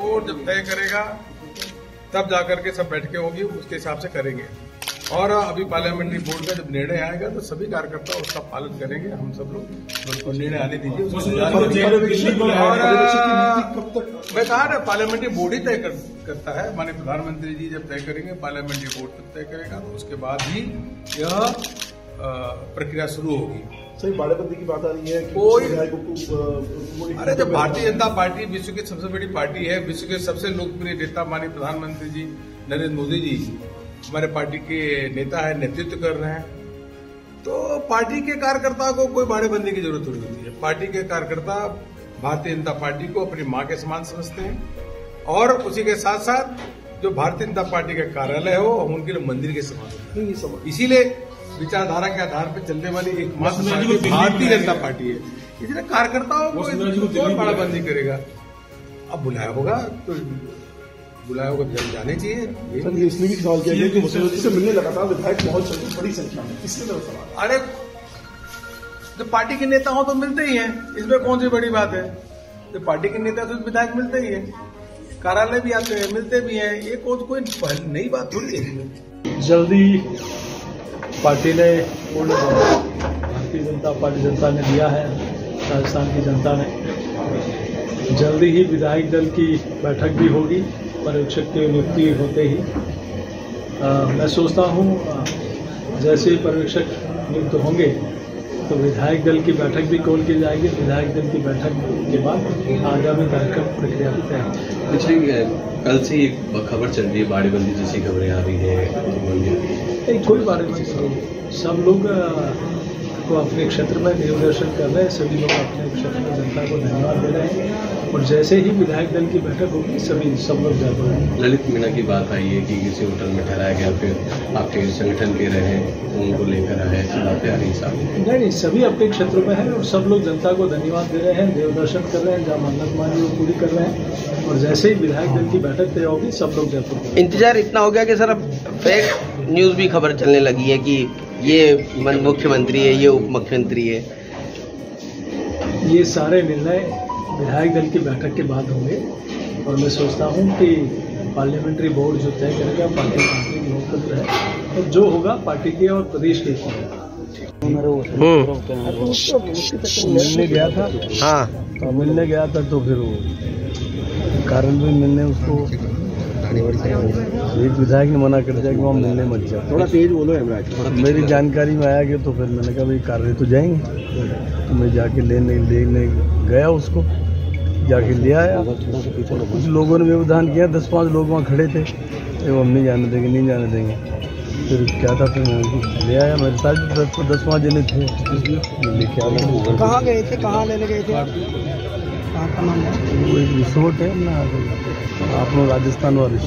Board जब तय करेगा तब जाकर के सब बैठकें होगी, उसके हिसाब से करेंगे। और अभी पार्लियामेंट्री बोर्ड का जब निर्णय आएगा तो सभी कार्यकर्ता उसका पालन करेंगे। हम सब लोग उसको निर्णय आने दीजिए। मैं कहा ना, पार्लियामेंट्री बोर्ड ही तय करता है। माननीय प्रधानमंत्री जी जब तय करेंगे, पार्लियामेंट्री बोर्ड तब तय करेगा, तो उसके बाद ही यह प्रक्रिया शुरू होगी। सही बाड़ाबंदी की बात आ रही है कोई। अरे जब भारतीय जनता पार्टी विश्व की सबसे बड़ी पार्टी है, विश्व के सबसे लोकप्रिय नेता माननीय प्रधानमंत्री जी नरेंद्र मोदी जी हमारे पार्टी के नेता है, नेतृत्व कर रहे हैं, तो पार्टी के कार्यकर्ता को कोई बाड़ाबंदी की जरूरत नहीं होती है। पार्टी के कार्यकर्ता भारतीय जनता पार्टी को अपनी माँ के समान समझते हैं, और उसी के साथ साथ जो भारतीय जनता पार्टी का कार्यालय हो हम उनके लिए मंदिर के समान। इसीलिए विचारधारा के आधार पर चलने वाली एक भारतीय जनता पार्टी है। इसलिए कार्यकर्ताओं को बाड़ाबंदी करेगा। अब बुलाया होगा तो बुलाया होगा, जल्द जाने चाहिए। इसमें भी सवाल किया गया कि मुख्यमंत्री से मिलने लगातार विधायक बहुत बड़ी संख्या में, इसलिए मेरा सवाल। अरे जब पार्टी के नेता हो तो मिलते ही हैं, इसमें कौन सी बड़ी बात है। जब पार्टी के नेता तो विधायक मिलते ही है, कार्यालय भी आते हैं, मिलते भी हैं, ये कोई नई बात थोड़ी है। जल्दी पार्टी ने पूर्ण भारतीय जनता पार्टी जनता ने दिया है, राजस्थान की जनता ने। जल्दी ही विधायक दल की बैठक भी होगी, पर्यवेक्षक की नियुक्ति होते ही। मैं सोचता हूँ जैसे पर्यवेक्षक नियुक्त होंगे तो विधायक दल की बैठक भी कॉल की जाएगी। विधायक दल की बैठक के बाद आगामी कार्यक्रम प्रक्रिया भी तय होगी। कल से एक खबर चल रही है, बाड़ाबंदी जैसी खबरें आ रही है। नहीं, कोई बाड़ाबंदी, सब लोग को अपने क्षेत्र में निर्देशन कर रहे हैं, सभी लोग अपने क्षेत्र में जनता को धन्यवाद दे रहे हैं। और जैसे ही विधायक दल की बैठक होगी सभी सब लोग जा रहे हैं। ललित मीणा की बात आई है कि किसी होटल में ठहराया गया, फिर आपके संगठन के रहे उनको लेकर आए, बातें आ रही सामने। नहीं, सभी अपने क्षेत्र में है और सब लोग जनता को धन्यवाद दे रहे हैं, देवदर्शन कर रहे हैं, जहाँ मन्नत मानी वो पूरी कर रहे हैं। और जैसे ही विधायक दल की बैठक तय होगी सब लोग जयपुर। इंतजार इतना हो गया कि सर अब फेक न्यूज़ भी खबर चलने लगी है कि ये मुख्यमंत्री है, ये उप मुख्यमंत्री है। ये सारे निर्णय विधायक दल की बैठक के बाद होंगे, और मैं सोचता हूँ कि पार्लियामेंट्री बोर्ड जो तय करेगा, पार्टी लोकतंत्र है, तो जो होगा पार्टी के और प्रदेश के होगा। मिलने गया था, हाँ मिलने गया था, तो फिर कारण भी मिलने उसको एक विधायक ने मना कर दिया कि वहाँ मिलने मत जाओ। थोड़ा तेज बोलो हेमराज। मेरी जानकारी में आया कि तो फिर मैंने कहा भाई कार्य तो जाएंगे, तो मैं जाके लेने गया, उसको जाके ले आया। कुछ लोगों ने व्यवधान किया, 10-5 लोग वहाँ खड़े थे, वो हम नहीं जाने देंगे, नहीं जाने देंगे। फिर क्या था, फिर मैं ले आया, मेरे साथ 10-5 जने थे। कहाँ गए थे, कहाँ लेने गए थे? वो एक रिसोर्ट है ना, आप लोग राजस्थान वाले।